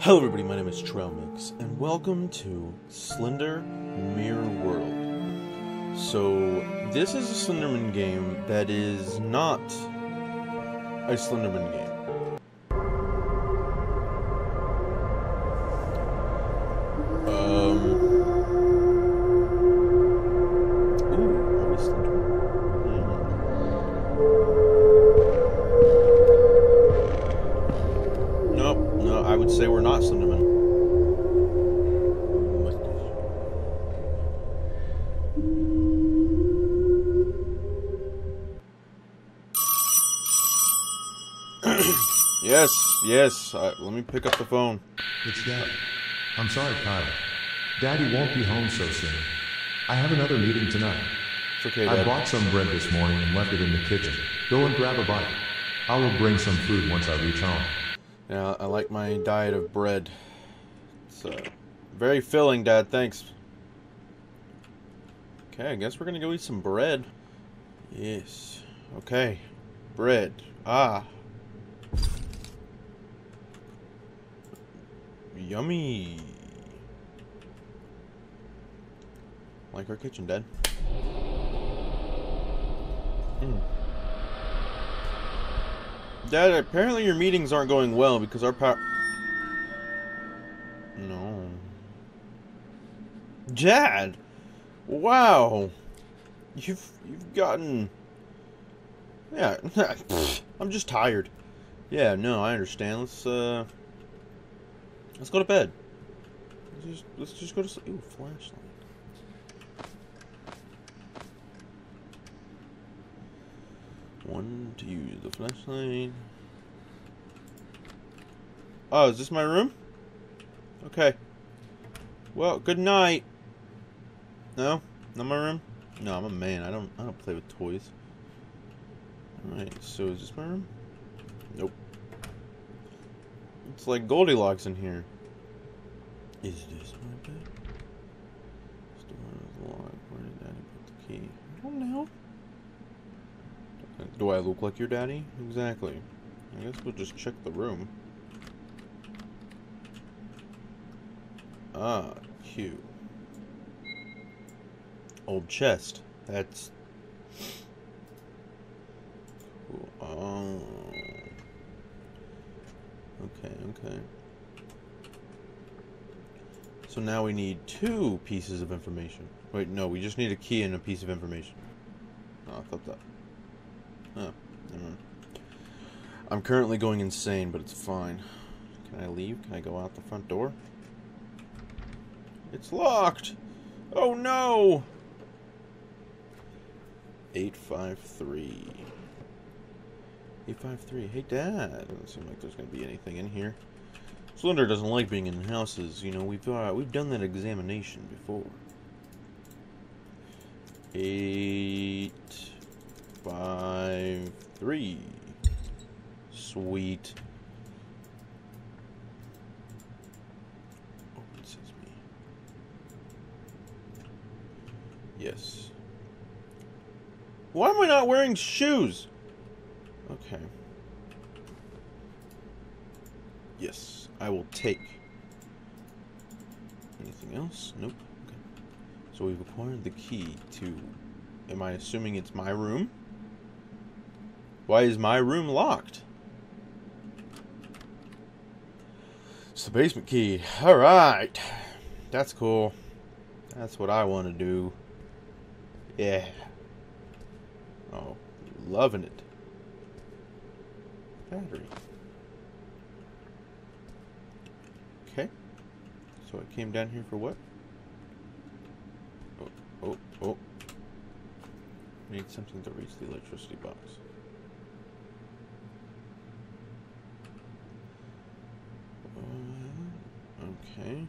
Hello everybody, my name is Trailmix, and welcome to Slender Mirror World. So, this is a Slenderman game that is not a Slenderman game. Yes. Let me pick up the phone. It's Dad. I'm sorry, Kyle. Daddy won't be home so soon. I have another meeting tonight. It's okay, Dad. I bought some bread this morning and left it in the kitchen. Go and grab a bite. I will bring some food once I reach home. Yeah, I like my diet of bread. It's very filling, Dad. Thanks. Okay, I guess we're gonna go eat some bread. Yes. Okay. Bread. Ah. Yummy. Like our kitchen, Dad. Dad, apparently your meetings aren't going well because our power... No. Dad! Wow. You've gotten... Yeah, I'm just tired. Yeah, no, I understand. Let's go to bed. Let's just go to sleep. Ooh, flashlight. One to use the flashlight. Oh, is this my room? Okay. Well, good night. No? Not my room? No, I'm a man. I don't play with toys. Alright, so is this my room? Nope. It's like Goldilocks in here. Is this my bed? This door is locked. Where did Daddy put the key? I don't know. Do I look like your daddy? Exactly. I guess we'll just check the room. Ah, Q. Old chest. That's cool. Okay. So now we need two pieces of information. Wait, no, we just need a key and a piece of information. Oh, I thought that. Oh, never mind. I'm currently going insane, but it's fine. Can I leave? Can I go out the front door? It's locked! Oh no! 853. 853. Hey, Dad. Doesn't seem like there's gonna be anything in here. Slender doesn't like being in houses. You know, we've done that examination before. 853. Sweet. Oh, it says me. Yes. Why am I not wearing shoes? Okay. Yes, I will take. Anything else? Nope. Okay. So we've acquired the key to... Am I assuming it's my room? Why is my room locked? It's the basement key. Alright. That's cool. That's what I want to do. Yeah. Oh, loving it. Battery. Okay. So I came down here for what? Oh. Need something to reach the electricity box. Okay.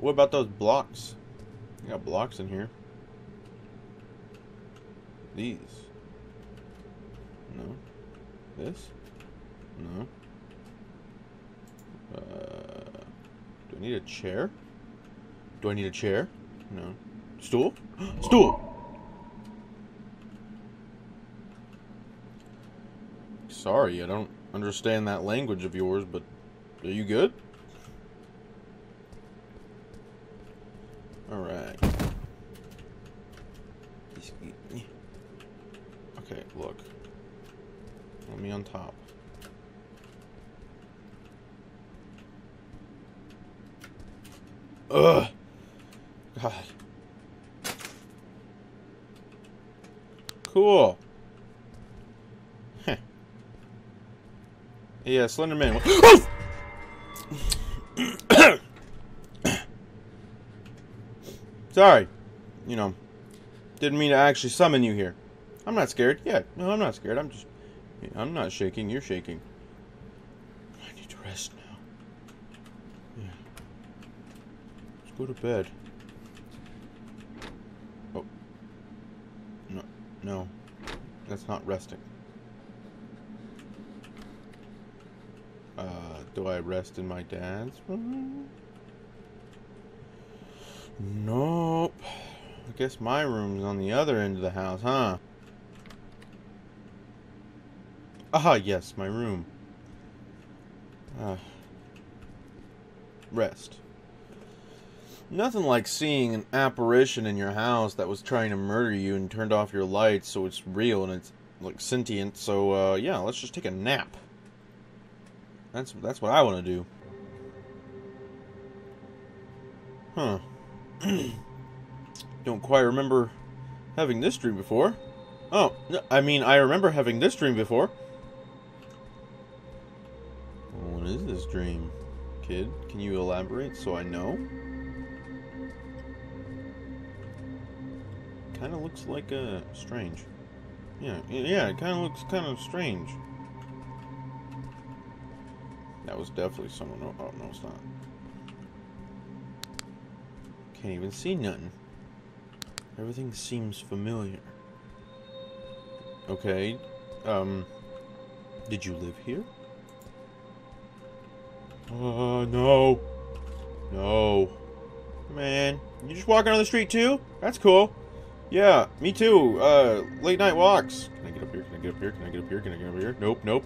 What about those blocks? I got blocks in here. These. No. This? No. Do I need a chair? Do I need a chair? No. Stool? Stool! Sorry, I don't understand that language of yours, but are you good? Alright. Okay, look. Let me on top. Ugh! God. Cool. Heh. Yeah, Slenderman. Oh! Sorry. You know, didn't mean to actually summon you here. I'm not scared. Yeah, no, I'm not scared. I'm not shaking. You're shaking. I need to rest now. Yeah. Let's go to bed. Oh. No. No, that's not resting. Do I rest in my dad's room? Nope. I guess my room's on the other end of the house, huh? Ah, yes, my room. Rest. Nothing like seeing an apparition in your house that was trying to murder you and turned off your lights, so it's real and it's like sentient. So yeah, let's just take a nap. That's what I want to do. Huh. Don't quite remember having this dream before. Oh, I mean, I remember having this dream before. What is this dream, kid? Can you elaborate so I know? Kind of looks like a strange. Yeah, it kind of looks kind of strange. That was definitely someone. Oh no, it's not. Can't even see nothing. Everything seems familiar. Okay. Did you live here? No. No. Man, you just walking on the street too? That's cool. Yeah, me too. Late night walks. Can I get up here? Can I get up here? Can I get up here? Can I get up here? Nope, nope.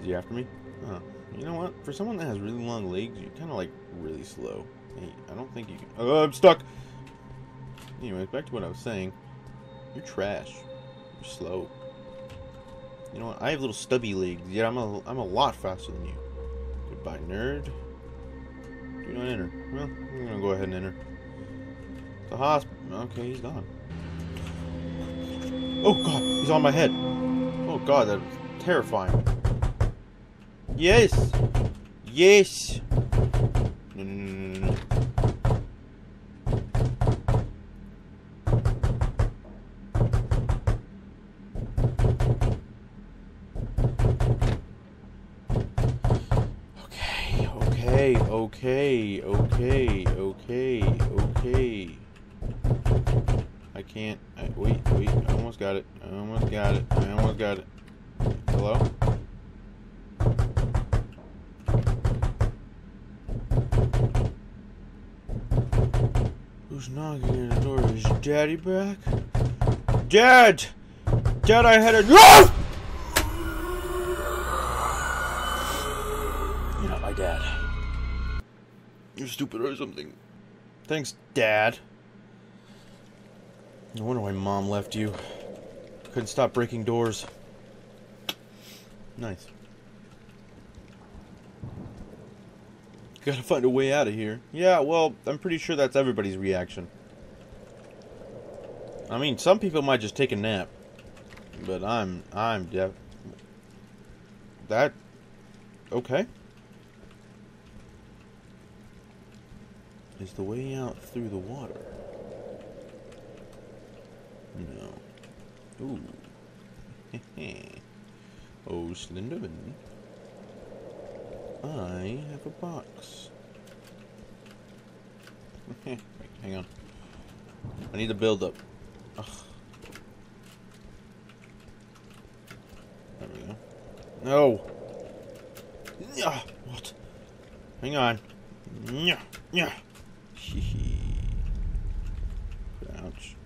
Is he after me? Huh. You know what? For someone that has really long legs, you're kind of like really slow. Hey, I don't think you can. Oh, I'm stuck. Anyways, back to what I was saying. You're trash. You're slow. You know what? I have little stubby legs. Yeah, I'm a lot faster than you. Goodbye, nerd. Do not enter. Well, I'm gonna go ahead and enter. The hospital. Okay, he's gone. Oh God, he's on my head. Oh God, that was terrifying. Yes. Yes. Okay. I can't. Wait. I almost got it. Hello? Who's knocking at the door? Is Daddy back? Dad! Dad, I had a. No! You're not my dad. You're stupid or something. Thanks, Dad. No wonder why Mom left you. Couldn't stop breaking doors. Nice. Gotta find a way out of here. Yeah, well, I'm pretty sure that's everybody's reaction. I mean, some people might just take a nap. But I'm deaf. That. Okay. Is the way out through the water? No. Ooh. Oh, Slenderman. I have a box. Wait, hang on. I need the build-up. There we go. No! Yeah. What? Hang on. Yeah. Yeah. Ouch.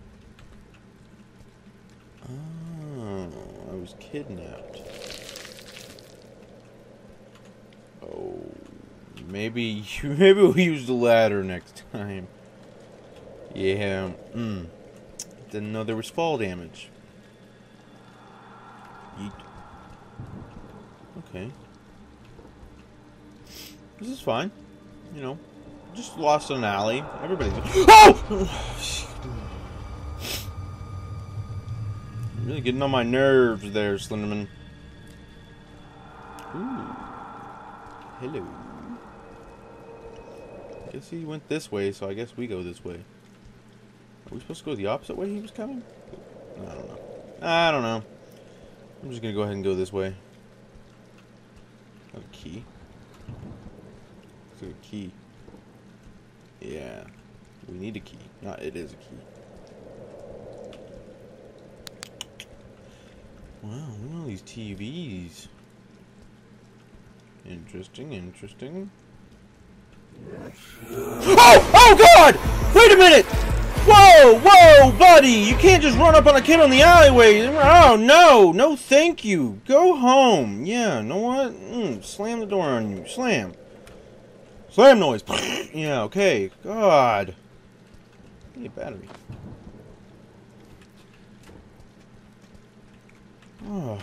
Oh, I was kidnapped. Maybe we'll use the ladder next time. Yeah. Didn't know there was fall damage. Yeet. Okay. This is fine. You know, just lost an alley. Everybody's like, oh! You're really getting on my nerves there, Slenderman. Ooh. Hello. I guess he went this way, so I guess we go this way. Are we supposed to go the opposite way he was coming? I don't know. I don't know. I'm just gonna go ahead and go this way. Another key. It's a key. Yeah. We need a key. No, it is a key. Wow, look at all these TVs. Interesting, interesting. Oh! Oh God! Wait a minute! Whoa! Whoa, buddy! You can't just run up on a kid on the alleyway! Oh, no! No, thank you! Go home! Yeah, you know what? Slam the door on you. Slam! Slam noise! Yeah, okay. God! I need a battery. Oh,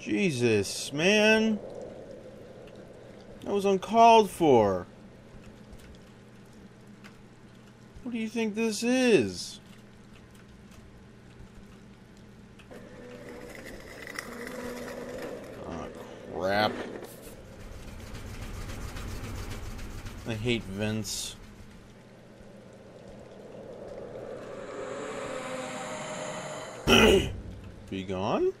Jesus, man! That was uncalled for! What do you think this is? Oh, crap. I hate vents. Be gone?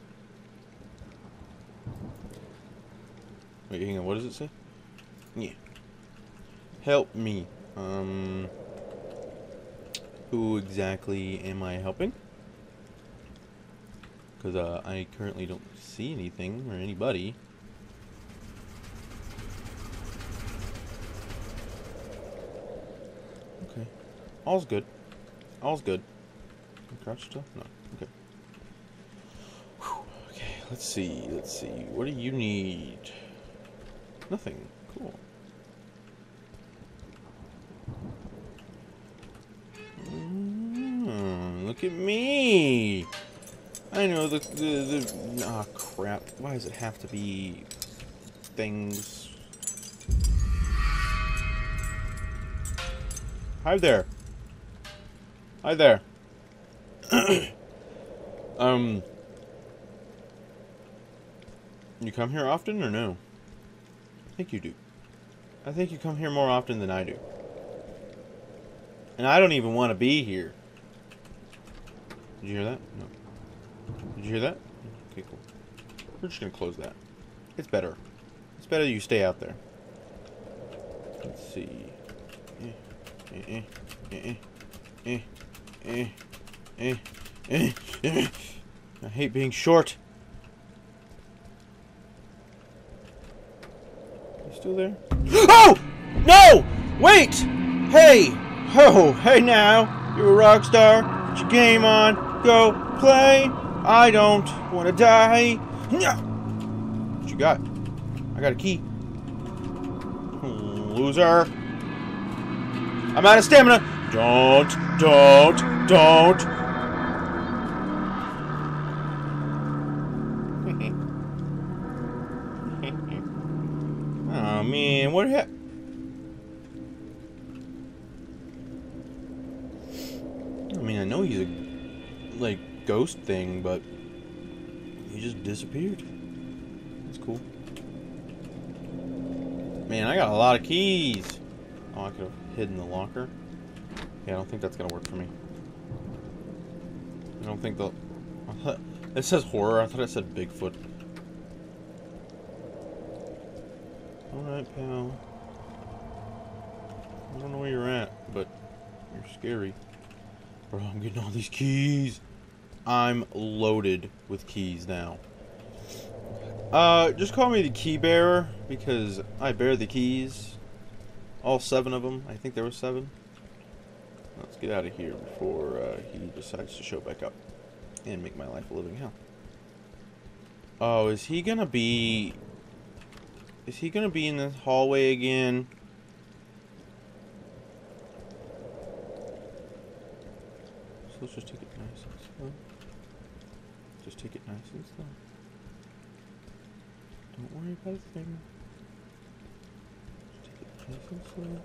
Wait, hang on, what does it say? Yeah. Help me. Who exactly am I helping? Because I currently don't see anything or anybody. Okay. All's good. All's good. Can I crouch still? No. Okay. Whew. Okay, let's see. Let's see. What do you need? Nothing. Cool. Look at me! I know the ah, crap. Why does it have to be things? Hi there. Hi there. You come here often or no? I think you do. I think you come here more often than I do. And I don't even want to be here. Did you hear that? No. Did you hear that? Okay, cool. We're just gonna close that. It's better. It's better you stay out there. Let's see. I hate being short. You still there? Oh! No! Wait! Hey! Oh, hey now! You're a rock star. Get your game on. Go play. I don't want to die. What you got? I got a key. Loser. I'm out of stamina. Don't. Oh man, what happened? I mean, I know he's a, like, ghost thing, but he just disappeared. That's cool. Man, I got a lot of keys. Oh, I could have hidden the locker. Yeah, I don't think that's gonna work for me. I don't think the... It says horror. I thought it said Bigfoot. Alright, pal. I don't know where you're at, but you're scary. Bro, I'm getting all these keys. I'm loaded with keys now. Just call me the key bearer because I bear the keys. All 7 of them. I think there were 7. Let's get out of here before he decides to show back up and make my life a living hell. Oh, is he gonna be in this hallway again? So let's just take it nice and slow. Just take it nice and slow. Don't worry about a thing. Just take it nice and slow.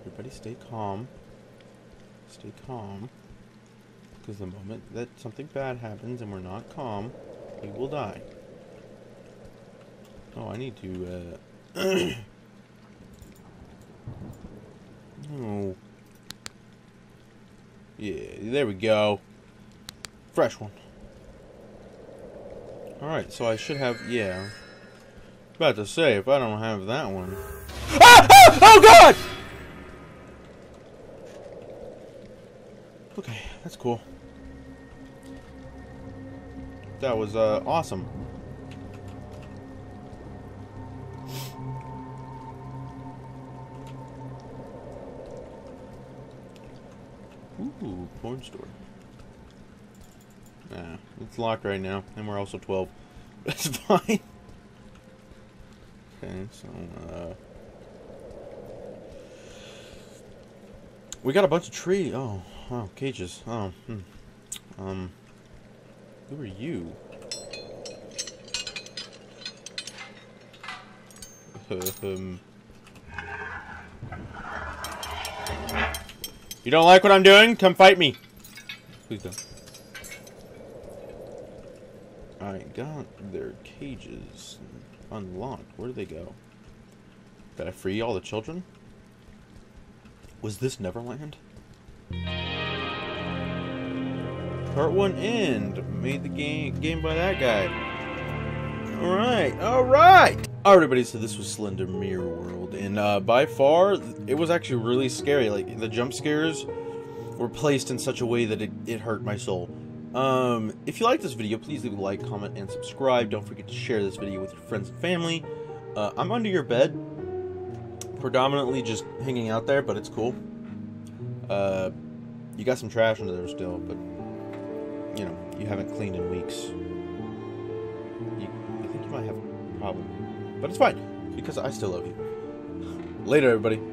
Everybody stay calm. Stay calm. Because the moment that something bad happens and we're not calm, we will die. Oh, I need to, oh. Yeah, there we go. Fresh one. Alright, so I should have, yeah. About to say, if I don't have that one. Ah! Ah! Oh, God! Okay, that's cool. That was awesome. Ooh, porn store. Nah, it's locked right now, and we're also 12. That's fine. Okay, so we got a bunch of trees. Oh, oh, cages. Oh, who are you? You don't like what I'm doing? Come fight me. Please don't. I got their cages unlocked. Where did they go? Did I free all the children? Was this Neverland? Part 1 end. Made the game by that guy. Alright, alright! Alright, everybody, so this was Slender Mirror World, and by far, it was actually really scary. Like, the jump scares were placed in such a way that it hurt my soul. If you like this video, please leave a like, comment, and subscribe. Don't forget to share this video with your friends and family. I'm under your bed, predominantly just hanging out there, but it's cool. You got some trash under there still, but, you know, you haven't cleaned in weeks. I think you might have a problem. But it's fine, because I still love you. Later, everybody.